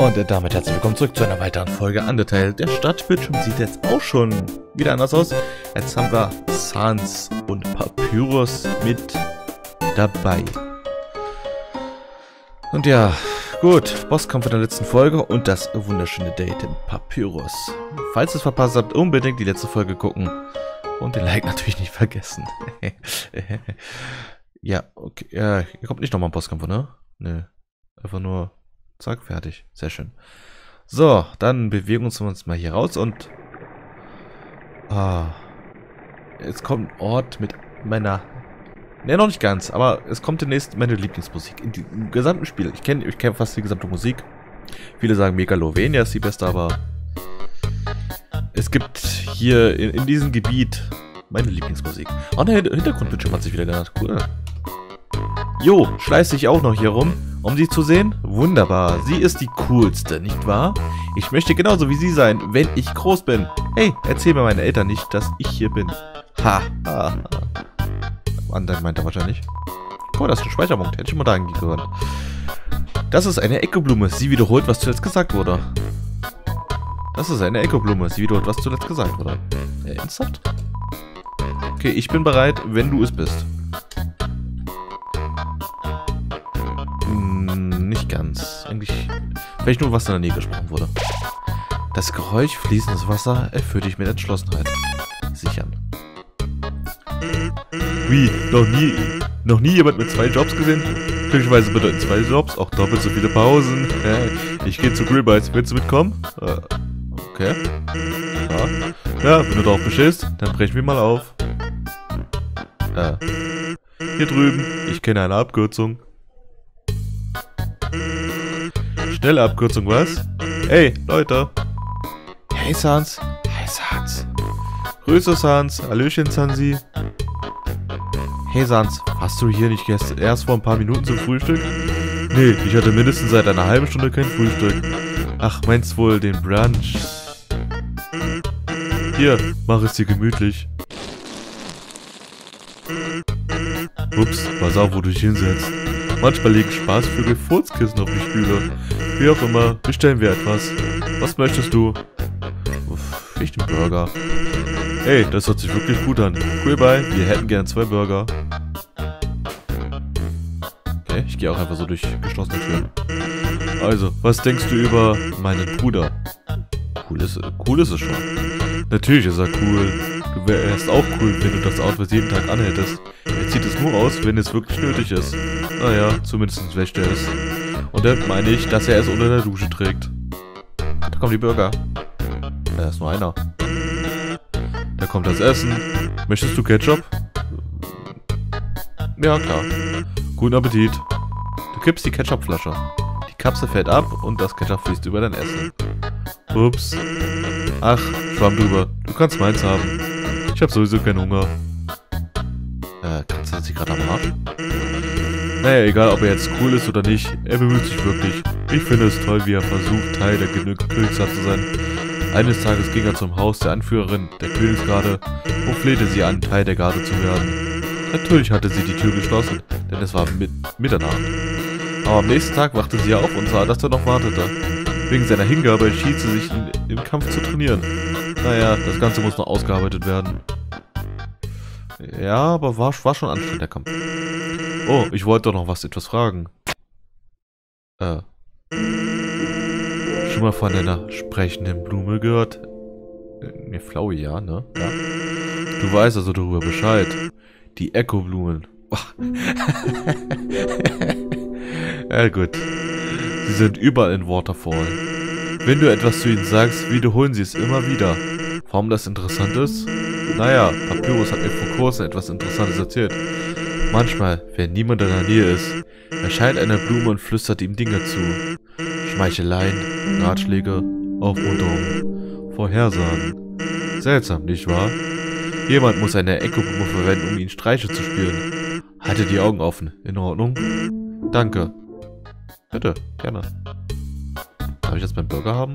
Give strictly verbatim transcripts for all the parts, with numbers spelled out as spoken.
Und damit herzlich willkommen zurück zu einer weiteren Folge Undertale. Der Startbildschirm sieht jetzt auch schon wieder anders aus. Jetzt haben wir Sans und Papyrus mit dabei. Und ja, gut, Bosskampf in der letzten Folge und das wunderschöne Date in Papyrus. Falls ihr es verpasst habt, unbedingt die letzte Folge gucken. Und den Like natürlich nicht vergessen. Ja, okay, äh, hier kommt nicht nochmal ein Bosskampf, ne? Nö, einfach nur... Zack, fertig. Sehr schön. So, dann bewegen uns wir uns mal hier raus und... Ah, jetzt kommt ein Ort mit meiner... Ne, noch nicht ganz, aber es kommt demnächst meine Lieblingsmusik. In die, Im gesamten Spiel. Ich kenne ich kenn fast die gesamte Musik. Viele sagen, Megalovania ist die beste, aber... Es gibt hier in, in diesem Gebiet meine Lieblingsmusik. Oh, der Hintergrundbildschirm hat sich wieder geändert. Cool. Jo, schleiß ich auch noch hier rum. Um sie zu sehen? Wunderbar. Sie ist die coolste, nicht wahr? Ich möchte genauso wie sie sein, wenn ich groß bin. Hey, erzähl mir meine Eltern nicht, dass ich hier bin. Ha, ha, ha. Undyne meint er wahrscheinlich. Oh, das ist ein Speicherpunkt. Hätte ich mal da gehört. Das ist eine Echoblume. Sie wiederholt, was zuletzt gesagt wurde. Das ist eine Echoblume. Sie wiederholt, was zuletzt gesagt wurde. Äh, ernsthaft? Okay, ich bin bereit, wenn du es bist. Ganz. Eigentlich vielleicht nur was in der Nähe gesprochen wurde. Das Geräusch fließendes Wasser erfüllt dich mit Entschlossenheit. Sichern. Wie? Noch nie noch nie jemand mit zwei Jobs gesehen? Glücklicherweise bedeuten zwei Jobs auch doppelt so viele Pausen. Ich gehe zu Grillbytes. Willst du mitkommen? Äh, okay. Ja. ja, wenn du darauf bestehst, dann brechen wir mal auf. Äh, hier drüben. Ich kenne eine Abkürzung. Schnelle Abkürzung, was? Hey, Leute! Hey, Sans! Hey, Sans! Grüße, Sans! Hallöchen, Sansi! Hey, Sans! Warst du hier nicht gestern erst vor ein paar Minuten zum Frühstück? Nee, ich hatte mindestens seit einer halben Stunde kein Frühstück. Ach, meinst wohl den Brunch? Hier, mach es dir gemütlich. Ups, pass auf, wo du dich hinsetzt. Manchmal liegen Spaßvögel Furzkissen auf die Stühle. Wie auch immer, bestellen wir etwas. Was möchtest du? Uff, ich den Burger. Hey, das hört sich wirklich gut an. Cool bei, wir hätten gern zwei Burger. Okay, ich gehe auch einfach so durch geschlossene Türen. Also, was denkst du über meinen Bruder? Cool ist, cool ist es schon. Natürlich ist er cool. Du wärst auch cool, wenn du das Outfit jeden Tag anhältst. Er zieht es nur aus, wenn es wirklich nötig ist. Naja, zumindest wäscht er es. Und dann meine ich, dass er es unter der Dusche trägt. Da kommen die Burger. Da ist nur einer. Da kommt das Essen. Möchtest du Ketchup? Ja, klar. Guten Appetit. Du kippst die Ketchupflasche. Die Kapsel fällt ab und das Ketchup fließt über dein Essen. Ups. Ach, schwamm drüber. Du kannst meins haben. Ich hab sowieso keinen Hunger. Äh, kannst du sich gerade am Arsch? Naja, egal ob er jetzt cool ist oder nicht, er bemüht sich wirklich. Ich finde es toll, wie er versucht, Teil der Königsgarde zu sein. Eines Tages ging er zum Haus der Anführerin der Königsgarde und flehte sie an, Teil der Garde zu werden. Natürlich hatte sie die Tür geschlossen, denn es war mit Mitternacht. Aber am nächsten Tag wachte sie auf und sah, dass er noch wartete. Wegen seiner Hingabe entschied sie sich, ihn im Kampf zu trainieren. Naja, das Ganze muss noch ausgearbeitet werden. Ja, aber war, war schon anstrengend, der Kampf. Oh, ich wollte doch noch was, etwas fragen. Äh. Schon mal von einer sprechenden Blume gehört? Ne, Flaue, ja, ne? Ja. Du weißt also darüber Bescheid. Die Echoblumen. Ja, gut. Sie sind überall in Waterfall. Wenn du etwas zu ihnen sagst, wiederholen sie es immer wieder. Warum das interessant ist? Naja, Papyrus hat mir vor kurzem etwas Interessantes erzählt. Manchmal, wenn niemand in der Nähe ist, erscheint eine Blume und flüstert ihm Dinge zu. Schmeicheleien, Ratschläge, Aufmunterung, Vorhersagen. Seltsam, nicht wahr? Jemand muss eine Echoblume verwenden, um ihnen Streiche zu spielen. Halte die Augen offen, in Ordnung? Danke. Bitte, gerne. Darf ich jetzt meinen Burger haben?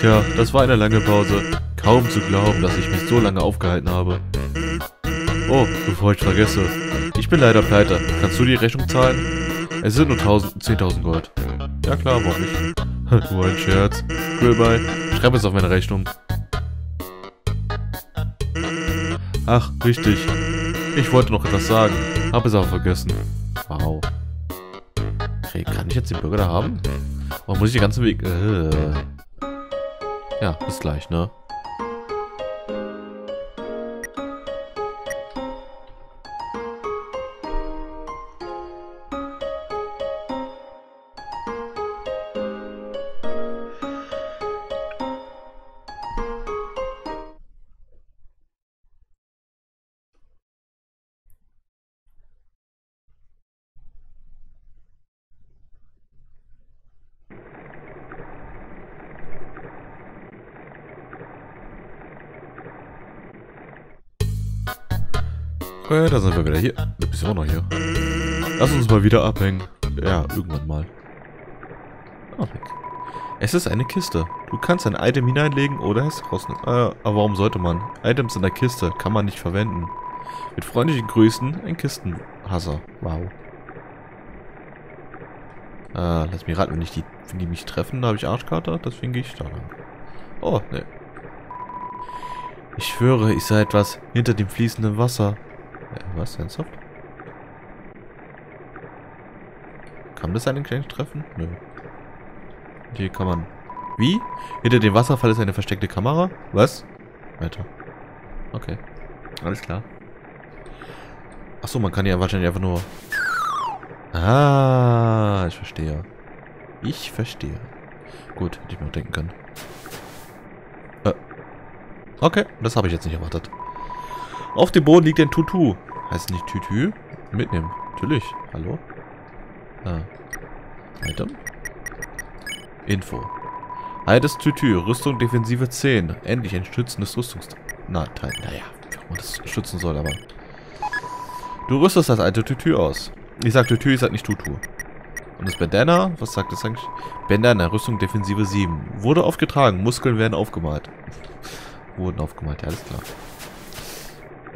Tja, das war eine lange Pause. Kaum zu glauben, dass ich mich so lange aufgehalten habe. Oh, bevor ich vergesse. Ich bin leider pleite. Kannst du die Rechnung zahlen? Es sind nur zehntausend Gold. Ja, Ja klar, warum nicht? Nur ein Scherz. Grillbytes, schreib es auf meine Rechnung. Ach, richtig. Ich wollte noch etwas sagen. Hab es aber vergessen. Wow. Okay, kann ich jetzt den Burger da haben? Oder muss ich den ganzen Weg... Äh. Ja, bis gleich, ne? Okay, da sind wir wieder hier. Du bist ja auch noch hier. Lass uns mal wieder abhängen. Ja, irgendwann mal. Oh, es ist eine Kiste. Du kannst ein Item hineinlegen oder es rausnehmen. Äh, aber warum sollte man? Items in der Kiste kann man nicht verwenden. Mit freundlichen Grüßen, ein Kistenhasser. Wow. Äh, lass mich raten, wenn, ich die, wenn die mich treffen, da habe ich Arschkater, deswegen gehe ich da lang. Oh, ne. Ich schwöre, ich sah etwas hinter dem fließenden Wasser. Was, ernsthaft? Kann das einen Geschenk treffen? Nö. Hier kann man... Wie? Hinter dem Wasserfall ist eine versteckte Kamera? Was? Weiter. Okay. Alles klar. Achso, man kann ja wahrscheinlich einfach nur... Ah, ich verstehe. Ich verstehe. Gut, hätte ich mir noch denken können. Äh. Okay, das habe ich jetzt nicht erwartet. Auf dem Boden liegt ein Tutu. Heißt nicht Tütü? Mitnehmen. Natürlich. Hallo? Ah. Item. Info. Altes Tütü. Rüstung Defensive zehn. Endlich ein schützendes Rüstungs... Na, Teil. Naja. Wie das schützen soll, aber... Du rüstest das alte Tütü aus. Ich sag Tütü, ich sag nicht Tutu. Und das Bandana? Was sagt das eigentlich? Bandana. Rüstung Defensive sieben. Wurde aufgetragen. Muskeln werden aufgemalt. Wurden aufgemalt. Ja, alles klar.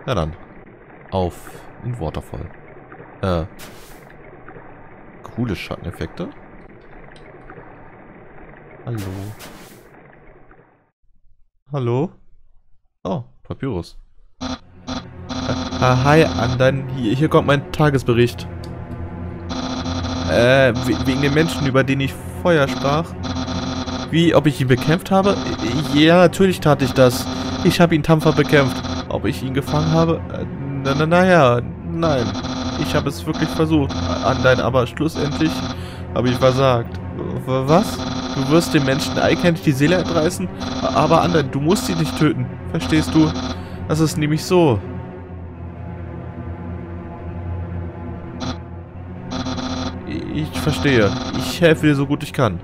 Na dann. Auf in Waterfall. Äh. Coole Schatteneffekte. Hallo. Hallo? Oh, Papyrus. Äh, äh, hi, Undyne. Hier, hier kommt mein Tagesbericht. Äh, wegen den Menschen, über denen ich vorher sprach. Wie, ob ich ihn bekämpft habe? Ja, natürlich tat ich das. Ich habe ihn tapfer bekämpft. Ob ich ihn gefangen habe? Na, na, naja, nein. Ich habe es wirklich versucht, Undyne, aber schlussendlich habe ich versagt. Was? Du wirst den Menschen eigenhändig die Seele entreißen? Aber Undyne, du musst sie nicht töten. Verstehst du? Das ist nämlich so. Ich verstehe. Ich helfe dir so gut ich kann.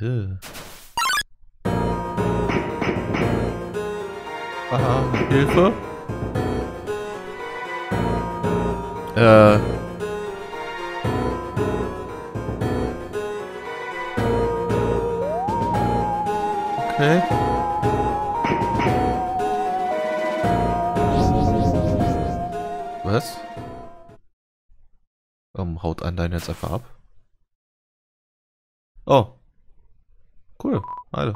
Äh. Aha, Hilfe. Äh. Okay. Was? Ähm, haut Undyne jetzt einfach ab. Oh. Cool, Alter.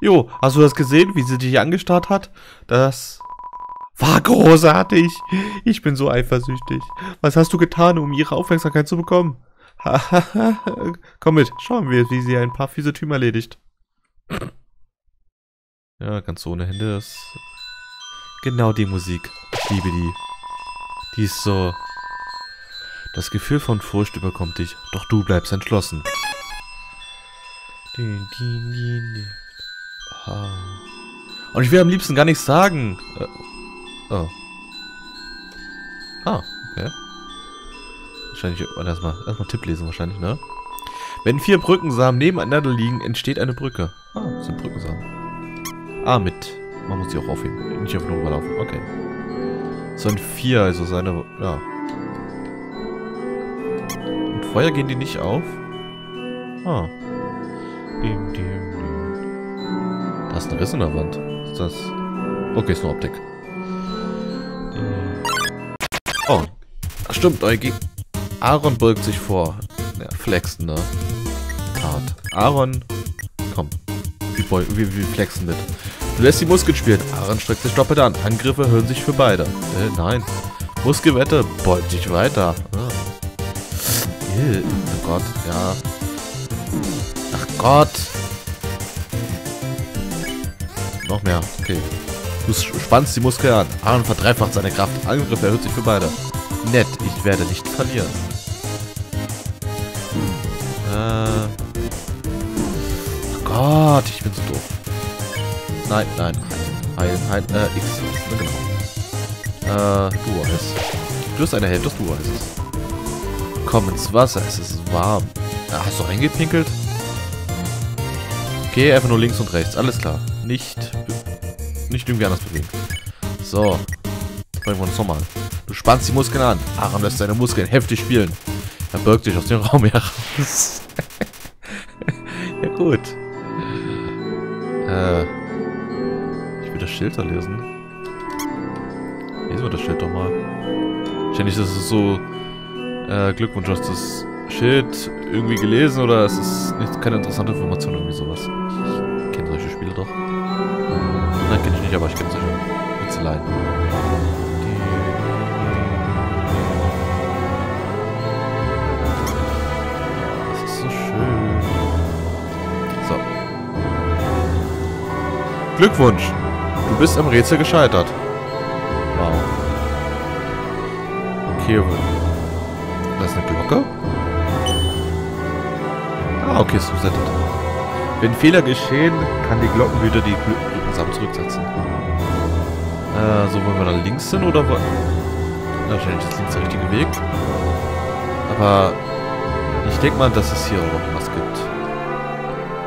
Jo, hast du das gesehen, wie sie dich angestarrt hat? Das war großartig. Ich bin so eifersüchtig. Was hast du getan, um ihre Aufmerksamkeit zu bekommen? Komm mit, schauen wir, wie sie ein paar fiese Typen erledigt. Ja, ganz ohne Hände ist... Genau die Musik. Ich liebe die. Die ist so... Das Gefühl von Furcht überkommt dich, doch du bleibst entschlossen. Und ich will am liebsten gar nichts sagen. Oh. Ah, okay. Wahrscheinlich, erstmal erstmal Tipp lesen wahrscheinlich, ne? Wenn vier Brückensamen nebeneinander liegen, entsteht eine Brücke. Ah, das sind Brückensamen. Ah, mit. Man muss die auch aufheben. Nicht auf den rüberlaufen. Okay. Das sind vier, also seine. Ja. Und Feuer gehen die nicht auf. Ah. Da ist ein Riss in der Wand. Ist das? Okay, ist nur Optik. Oh. Stimmt, Eugi. Aaron beugt sich vor. Ja, flexen, ne? Part. Aaron, komm. Wir, wir, wir flexen mit. Du lässt die Muskeln spielen. Aaron streckt sich doppelt an. Angriffe erhöhen sich für beide. Äh, nein. Muskelwette, beut dich weiter. Ah. Ew, oh Gott, ja. Ach Gott. Noch mehr, okay. Du spannst die Muskeln an. Aaron verdreifacht seine Kraft. Angriff erhöht sich für beide. Nett, ich werde nicht verlieren. Äh. Oh Gott, ich bin so doof. Nein, nein. Heilen, heilen. Äh, X. Na genau. Äh, du heißt. Du hast eine Hälfte, das du heißt. Komm ins Wasser, es ist warm. Ah, hast du reingepinkelt? Okay, einfach nur links und rechts. Alles klar. Nicht. Nicht irgendwie anders bewegen. So. Bringen wir uns nochmal. Du spannst die Muskeln an. Aaron lässt seine Muskeln heftig spielen. Er birgt dich aus dem Raum heraus. Ja, gut. Äh. Ich will das Schild da lesen. Lesen wir das Schild doch mal. Ständig, das ist so. Äh, Glückwunsch, hast du das Schild irgendwie gelesen oder es ist nicht, keine interessante Information, irgendwie sowas. Ich kenne solche Spiele doch. Nein, kenne ich nicht, aber ich kenne solche Witzeleien. Das ist so schön. So. Glückwunsch! Du bist am Rätsel gescheitert. Wow. Okay, das ist eine Glocke? Ah, okay, ist resettet. Wenn Fehler geschehen, kann die Glocke wieder die Glockensamen zurücksetzen. Äh, so wollen wir da links hin oder was? Wahrscheinlich ist links der richtige Weg. Aber ich denke mal, dass es hier auch noch was gibt.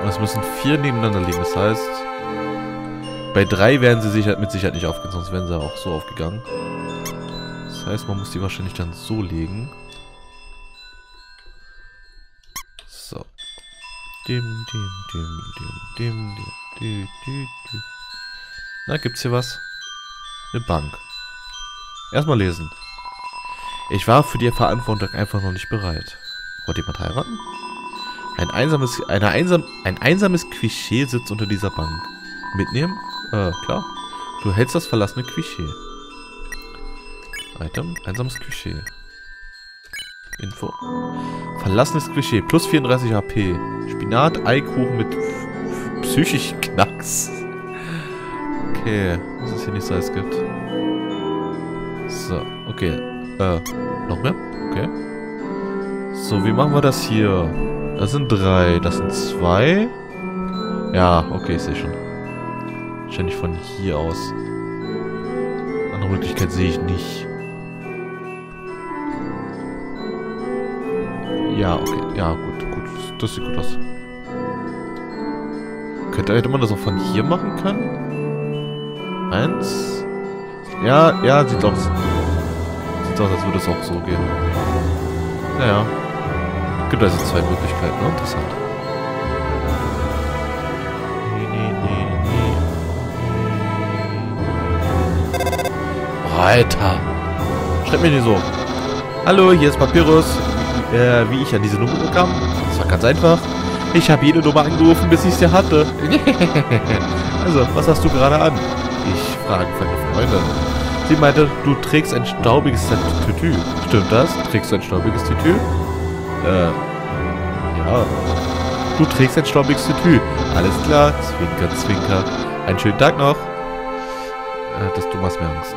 Und es müssen vier nebeneinander liegen. Das heißt, bei drei werden sie sicher, mit Sicherheit nicht aufgehen, sonst wären sie auch so aufgegangen. Das heißt, man muss die wahrscheinlich dann so legen. Dim, dim, dim, dim, dim, dim, dim, dim. Na, gibt's hier was? Eine Bank. Erstmal lesen. Ich war für die Verantwortung einfach noch nicht bereit. Wollt jemand heiraten? Ein einsames, eine einsam, ein einsames Quiché sitzt unter dieser Bank. Mitnehmen? Äh, klar. Du hältst das verlassene Quiché. Item, einsames Quiché. Info. Verlassenes Klischee. Plus vierunddreißig H P. Spinat, Eikuchen mit psychisch Knacks. Okay. Was es hier nichts alles gibt. So. Okay. Äh. Noch mehr? Okay. So, wie machen wir das hier? Das sind drei. Das sind zwei. Ja, okay. Ich sehe schon. Wahrscheinlich von hier aus. Andere Möglichkeit sehe ich nicht. Ja, okay. Ja, gut, gut. Das sieht gut aus. Könnte, hätte man das auch von hier machen können? Eins. Ja, ja, sieht aus. Sieht aus, als würde es auch so gehen. Naja. Gibt also zwei Möglichkeiten. Ne? Interessant. Nee, nee, nee, nee. Oh, Alter. Schreib mir nicht so. Hallo, hier ist Papyrus. Äh, wie ich an diese Nummer kam. Das war ganz einfach. Ich habe jede Nummer angerufen, bis ich sie hatte. Also, was hast du gerade an? Ich frage meine Freundin. Sie meinte, du trägst ein staubiges Tütü. Stimmt das? Trägst du ein staubiges Tütü? Äh, ja. Du trägst ein staubiges Tütü. Alles klar. Zwinker, zwinker. Einen schönen Tag noch. Äh, das du machst mir Angst.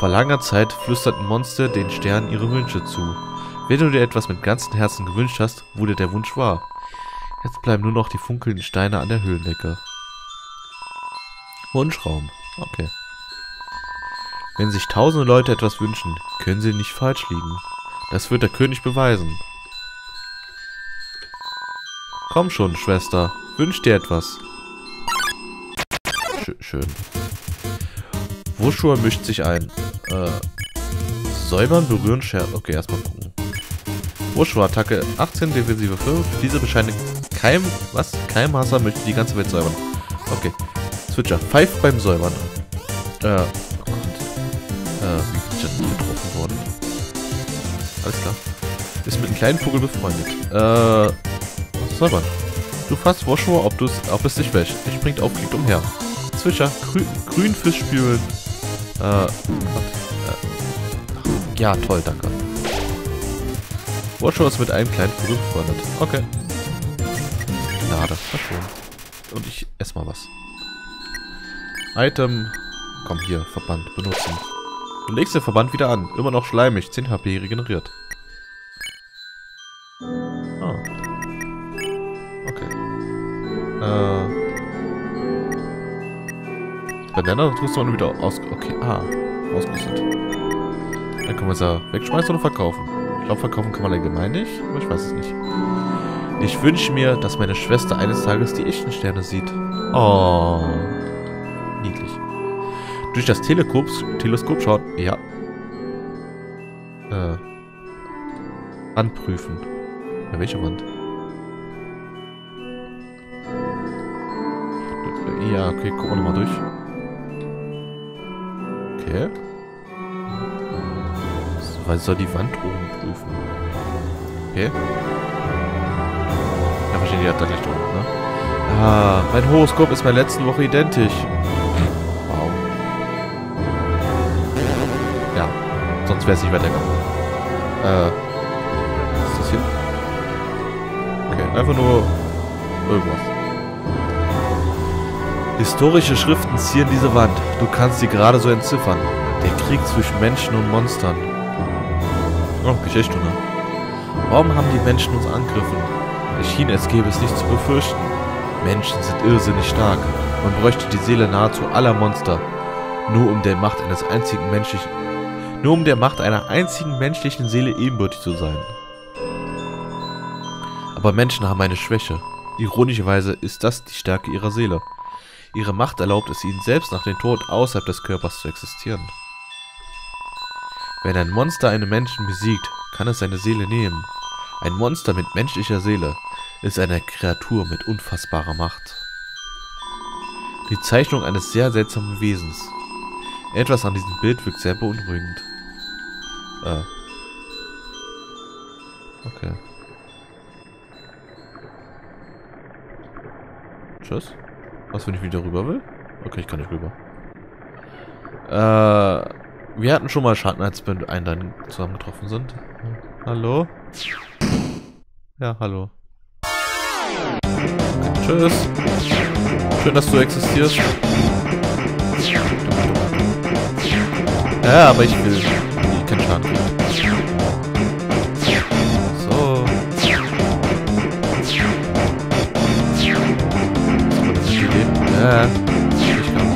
Vor langer Zeit flüsterten Monster den Sternen ihre Wünsche zu. Wenn du dir etwas mit ganzem Herzen gewünscht hast, wurde der Wunsch wahr. Jetzt bleiben nur noch die funkelnden Steine an der Höhlendecke. Wunschraum. Okay. Wenn sich tausende Leute etwas wünschen, können sie nicht falsch liegen. Das wird der König beweisen. Komm schon, Schwester. Wünsch dir etwas. Sch- schön. Woshua mischt sich ein. Äh, säubern, berühren, scherben. Okay, erstmal gucken. Woshua, Attacke achtzehn, Defensive fünf. Diese bescheidene Keim... Was? Keimhasser möchte die ganze Welt säubern. Okay. Switcher, pfeift beim Säubern. Äh, oh Gott. Äh, wie bin ich denn getroffen worden? Alles klar. ist mit einem kleinen Vogel befreundet. Äh, was soll man? Du fragst Woshua, ob, ob es dich wäscht. Es springt auf, fliegt umher. Zwischer, grün, grün Fisch spülen. Äh, Gott. Äh, ja, toll, danke. Woshua ist mit einem kleinen Vogel befreundet. Okay. Na, das war schön. Und ich esse mal was. Item. Komm hier, Verband, benutzen. Du legst den Verband wieder an. Immer noch schleimig. zehn H P regeneriert. Ah. Okay. Äh. Banana, das musst du wieder aus... Okay, ah. Ausgerüstet. Dann können wir es ja wegschmeißen oder verkaufen. Ich glaube, verkaufen kann man allgemein nicht. Aber ich weiß es nicht. Ich wünsche mir, dass meine Schwester eines Tages die echten Sterne sieht. Oh. Niedlich. Durch das Teleskop, Teleskop schaut. Ja. Äh. Anprüfen. Ja, welche Wand? Ja, okay, gucken wir nochmal durch. Okay. Weil soll die Wand oben prüfen. Okay. Ja, wahrscheinlich hat er gleich drüber, ne? Ah, mein Horoskop ist meiner letzten Woche identisch. Sonst wäre es nicht weitergegangen. Äh. Was ist das hier? Okay, einfach nur irgendwas. Historische Schriften zieren diese Wand. Du kannst sie gerade so entziffern. Der Krieg zwischen Menschen und Monstern. Oh, Geschichte, ne? Warum haben die Menschen uns angegriffen? Es schien, als gäbe es nichts zu befürchten. Menschen sind irrsinnig stark. Man bräuchte die Seele nahezu aller Monster. Nur um der Macht eines einzigen menschlichen... Nur um der Macht einer einzigen menschlichen Seele ebenbürtig zu sein. Aber Menschen haben eine Schwäche. Ironischerweise ist das die Stärke ihrer Seele. Ihre Macht erlaubt es ihnen selbst nach dem Tod außerhalb des Körpers zu existieren. Wenn ein Monster einen Menschen besiegt, kann es seine Seele nehmen. Ein Monster mit menschlicher Seele ist eine Kreatur mit unfassbarer Macht. Die Zeichnung eines sehr seltsamen Wesens. Etwas an diesem Bild wirkt sehr beunruhigend. Ah. Okay. Tschüss. Was, wenn ich wieder rüber will? Okay, ich kann nicht rüber. Äh, wir hatten schon mal Schaden, als wir mit Undyne zusammengetroffen sind. Hallo? Ja, hallo. Tschüss. Schön, dass du existierst. Ja, aber ich will ich keinen Schaden kriegen. So. Ja, ich kann.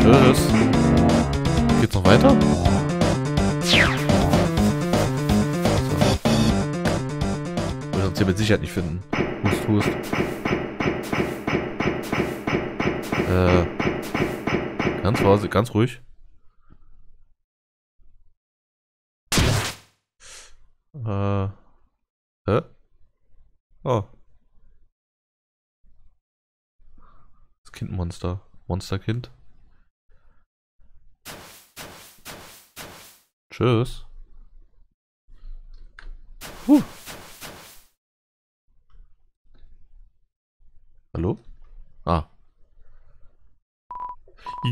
Tschüss. Geht's noch weiter? So. Wir werden uns hier mit Sicherheit nicht finden. Hust, hust. Äh. Ganz vorsichtig, ganz ruhig. Äh. Hä? Oh. Das Kindmonster. Monsterkind. Tschüss. Puh. Hallo? Ah.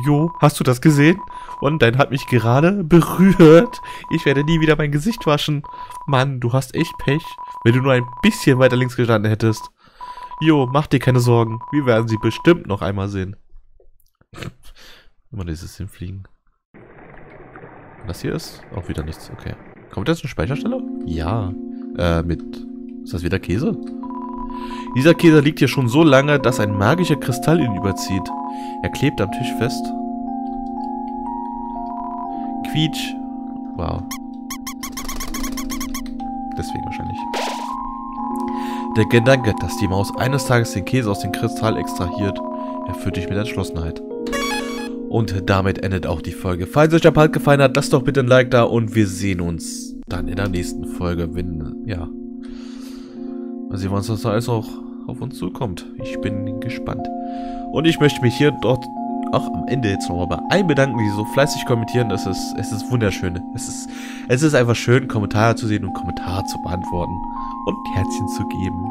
Jo, hast du das gesehen? Undyne hat mich gerade berührt. Ich werde nie wieder mein Gesicht waschen. Mann, du hast echt Pech. Wenn du nur ein bisschen weiter links gestanden hättest. Jo, mach dir keine Sorgen. Wir werden sie bestimmt noch einmal sehen. Immer dieses Hinfliegen. Das hier ist auch wieder nichts. Okay. Kommt jetzt eine Speicherstelle? Ja. Äh, mit... Ist das wieder Käse? Dieser Käse liegt hier schon so lange, dass ein magischer Kristall ihn überzieht. Er klebt am Tisch fest. Quietsch. Wow. Deswegen wahrscheinlich. Der Gedanke, dass die Maus eines Tages den Käse aus dem Kristall extrahiert, erfüllt dich mit Entschlossenheit. Und damit endet auch die Folge. Falls euch der Part gefallen hat, lasst doch bitte ein Like da und wir sehen uns dann in der nächsten Folge, wenn, ja. Mal sehen, was das alles auch auf uns zukommt. Ich bin gespannt. Und ich möchte mich hier dort auch am Ende jetzt nochmal bei allen bedanken, die so fleißig kommentieren. Es ist, es ist wunderschön. Es ist, es ist einfach schön, Kommentare zu sehen und Kommentare zu beantworten und Herzchen zu geben.